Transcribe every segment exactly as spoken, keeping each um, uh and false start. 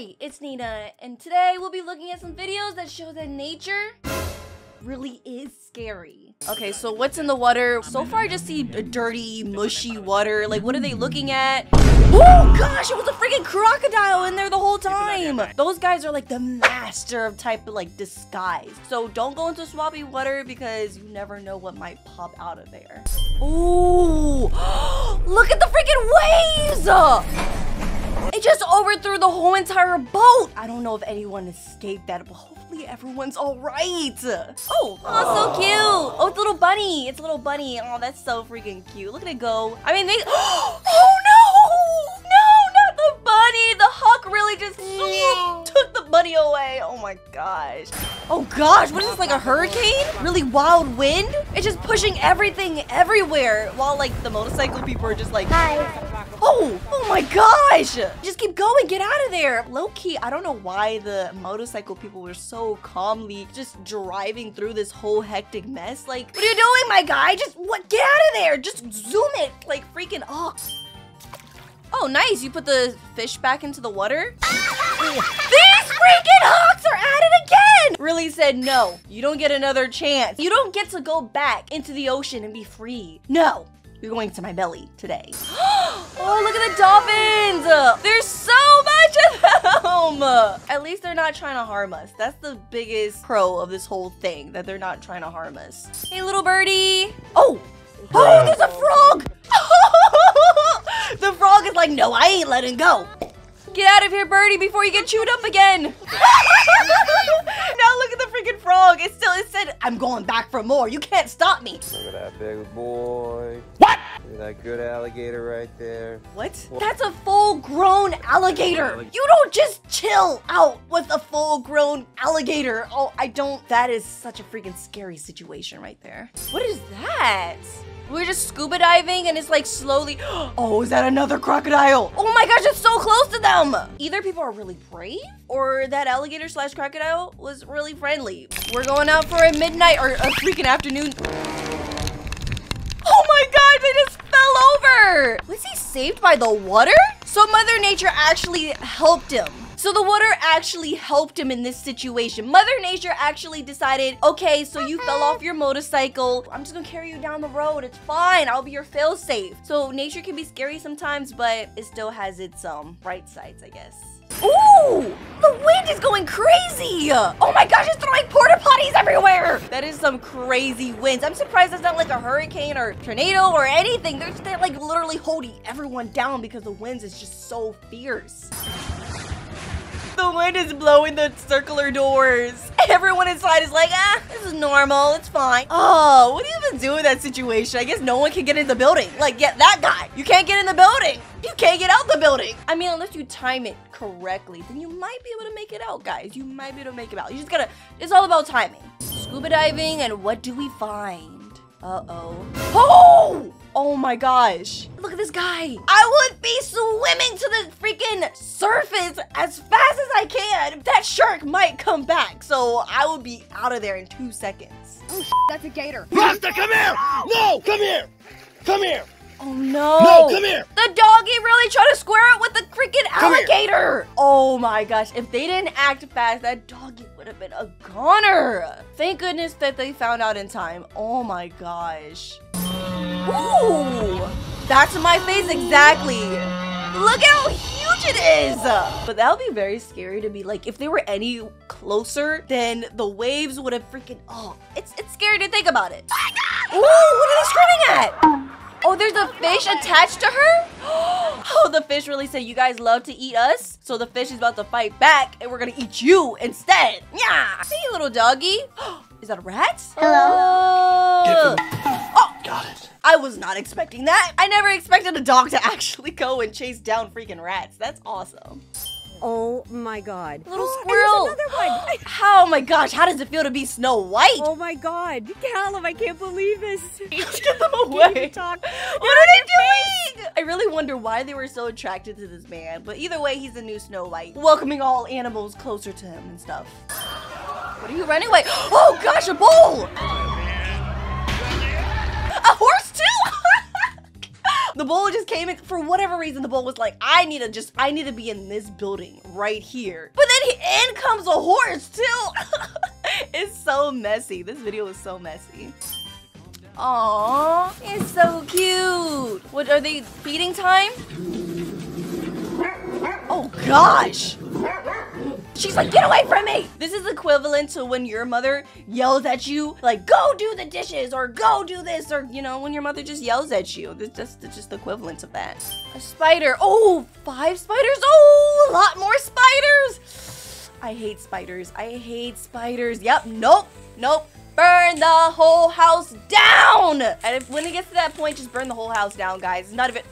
Hi, it's Nina, and today we'll be looking at some videos that show that nature really is scary. Okay, so what's in the water? So far I just see dirty, mushy water. Like, what are they looking at? Oh gosh, it was a freaking crocodile in there the whole time. Those guys are like the master of type of like disguise. So don't go into swampy water because you never know what might pop out of there. Ooh, look at the freaking waves! It just overthrew the whole entire boat. I don't know if anyone escaped that, but hopefully everyone's all right. Oh, oh, so cute. Oh, it's a little bunny. It's a little bunny. Oh, that's so freaking cute. Look at it go. I mean, they... Oh, no. No, not the bunny. The hawk really just swooped, took the bunny away. Oh, my gosh. Oh, gosh. What is this, like a hurricane? Really wild wind? It's just pushing everything everywhere while, like, the motorcycle people are just like... Hi. Oh, oh my gosh! Just keep going, get out of there! Low-key, I don't know why the motorcycle people were so calmly just driving through this whole hectic mess. Like, what are you doing, my guy? Just, what? Get out of there! Just zoom it! Like, freaking, oh. Oh, nice, you put the fish back into the water? These freaking hawks are at it again! Really said, no, you don't get another chance. You don't get to go back into the ocean and be free. No, you're going to my belly today. Oh, look at the dolphins! There's so much of them! At least they're not trying to harm us. That's the biggest pro of this whole thing, that they're not trying to harm us. Hey, little birdie! Oh! Oh, there's a frog! The frog is like, no, I ain't letting go. Get out of here, birdie, before you get chewed up again! Now look at the freaking frog! It still it said, I'm going back for more. You can't stop me! Look at that big boy. What? Look at that good alligator right there. What? What? That's a full-grown alligator! You don't just chill out with a full-grown alligator! Oh, I don't... That is such a freaking scary situation right there. What is that? We're just scuba diving and it's like slowly... Oh, is that another crocodile? Oh my gosh, it's so close to them! Either people are really brave or that alligator slash crocodile was really friendly. We're going out for a midnight or a freaking afternoon. Oh my god, they just fell over! Was he saved by the water? So Mother Nature actually helped him. So the water actually helped him in this situation. Mother Nature actually decided, okay, so you fell off your motorcycle. I'm just gonna carry you down the road. It's fine. I'll be your fail-safe. So nature can be scary sometimes, but it still has its um bright sides, I guess. Ooh! The wind is going crazy! Oh my gosh, it's throwing porta potties everywhere! That is some crazy winds. I'm surprised that's not like a hurricane or tornado or anything. They're, they're like literally holding everyone down because the winds is just so fierce. The wind is blowing the circular doors. Everyone inside is like, ah, this is normal, it's fine. Oh, what do you even do in that situation? I guess no one can get in the building. Like, yeah, that guy. You can't get in the building. You can't get out the building. I mean, unless you time it correctly, then you might be able to make it out, guys. You might be able to make it out. You just gotta, it's all about timing. Scuba diving, and what do we find? Uh-oh. Oh! Oh my gosh. Look at this guy. I would be swimming to the freaking surface as fast as I can. That shark might come back, so I would be out of there in two seconds. Oh, sh that's a gator. Rasta, come here! No, come here! Come here! Oh no! No, come here! The doggy really tried to square it with the freaking alligator! Oh my gosh, if they didn't act fast, that doggy would have been a goner! Thank goodness that they found out in time. Oh my gosh. Ooh, that's my face exactly. Look how huge it is. But that would be very scary to be like, if they were any closer, then the waves would have freaking, oh, it's, it's scary to think about it. Ooh, what are they screaming at? Oh, there's a fish attached to her? Oh, the fish really said, you guys love to eat us? So the fish is about to fight back and we're gonna eat you instead. Yeah, see you little doggy. Is that a rat? Hello. Oh, got it. I was not expecting that. I never expected a dog to actually go and chase down freaking rats. That's awesome. Oh my god. Little squirrel. There's another one. Oh my gosh, how does it feel to be Snow White? Oh my god. Callum, I can't believe this. Get them away. Get talk. What are they doing? I really wonder why they were so attracted to this man. But either way, he's the new Snow White. Welcoming all animals closer to him and stuff. What are you running away? Oh gosh, a bull! A horse too? The bull just came in. For whatever reason, the bull was like, I need to just, I need to be in this building right here. But then he, in comes a horse too. It's so messy. This video is so messy. Aww, it's so cute. What, are they feeding time? Oh gosh. She's like, get away from me! This is equivalent to when your mother yells at you, like, go do the dishes, or go do this, or, you know, when your mother just yells at you. It's just, it's just the equivalent of that. A spider. Oh, five spiders? Oh, a lot more spiders! I hate spiders. I hate spiders. Yep, nope, nope. Burn the whole house down! And if, when it gets to that point, just burn the whole house down, guys. It's not even...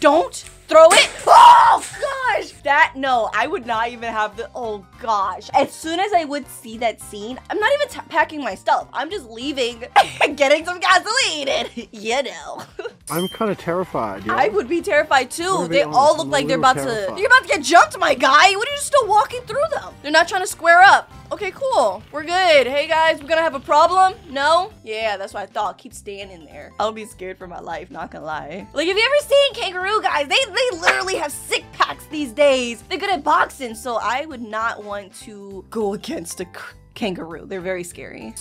Don't throw it. Oh gosh, that, no, I would not even have the, oh gosh. As soon as I would see that scene, I'm not even t packing my stuff. I'm just leaving and getting some gasoline and, you know. I'm kind of terrified. Yeah? I would be terrified too. They honest, all look I'm like they're about terrified. to, you're about to get jumped, my guy. What are you still walking through them? They're not trying to square up. Okay, cool. We're good. Hey guys, we're gonna have a problem? No? Yeah, that's what I thought. Keep staying in there. I'll be scared for my life, not gonna lie. Like, have you ever seen kangaroo guys? They they literally have sick packs these days. They're good at boxing, so I would not want to go against a kangaroo. They're very scary.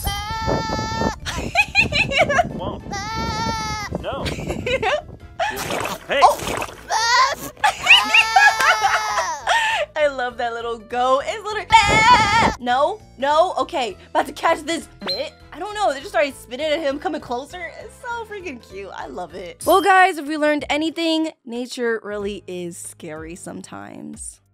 Won't. No. Hey. Oh. I love that little go. It's literally no, no, okay, about to catch this bit. I don't know, they just started spitting at him, coming closer. It's so freaking cute, I love it. Well guys, if we learned anything, nature really is scary sometimes.